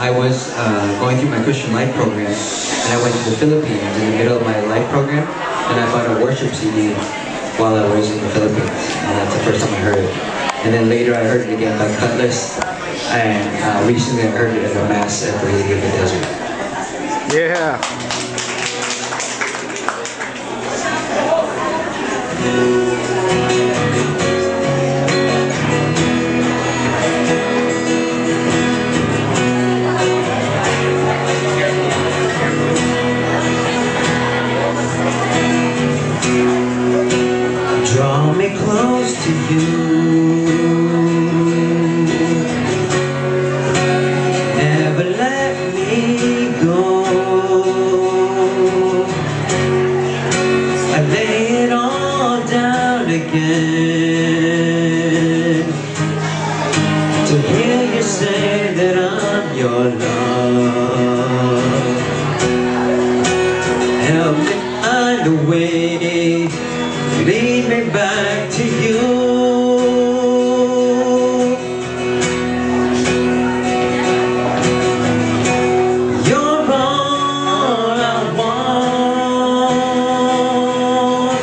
I was going through my Christian Life program, and I went to the Philippines in the middle of my life program, and I found a worship CD while I was in the Philippines, and that's the first time I heard it. And then later I heard it again by Cutlass, and recently I heard it at a mass at the Lady of the Desert. Yeah. Draw me close to you, never let me go. I lay it all down again to hear you say that I'm your love. Help me find a way, lead me back to you. You're all I want,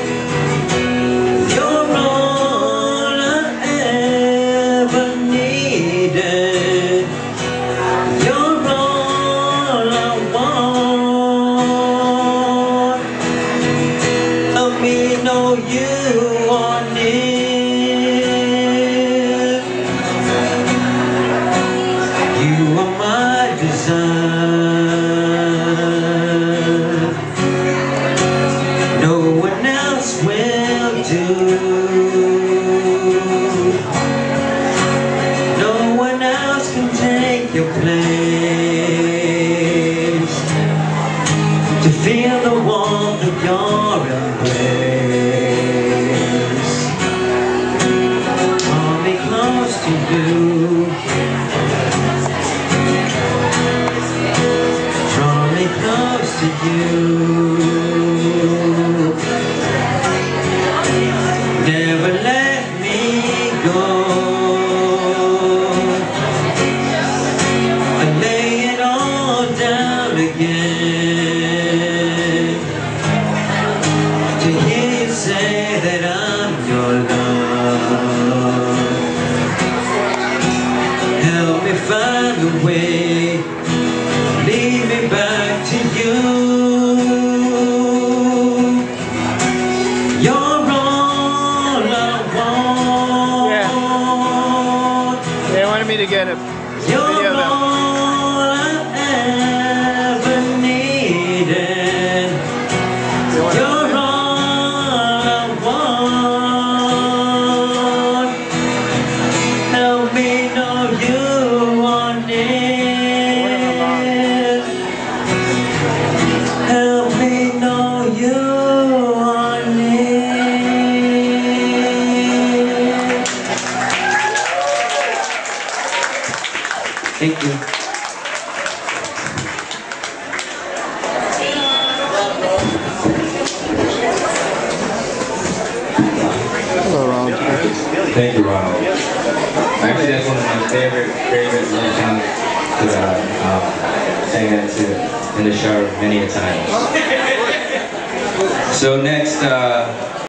you're all I ever needed, you're all I want. Let me know you are near. You are my desire, no one else will do, no one else can take your place, to feel the warmth of your embrace. To you, draw me close to you, never let me go. I lay it all down again to hear you say that I'm your love. Find a way, lead me back to you. You're all I want. Yeah. They wanted me to get a video of them. You're all I ever needed. You're all I want. Help me know you. Thank you. Hello, Ronald. Thank you, Ronald. Actually, that's one of my favorite songs that I sang that to in the shower many a time. So next,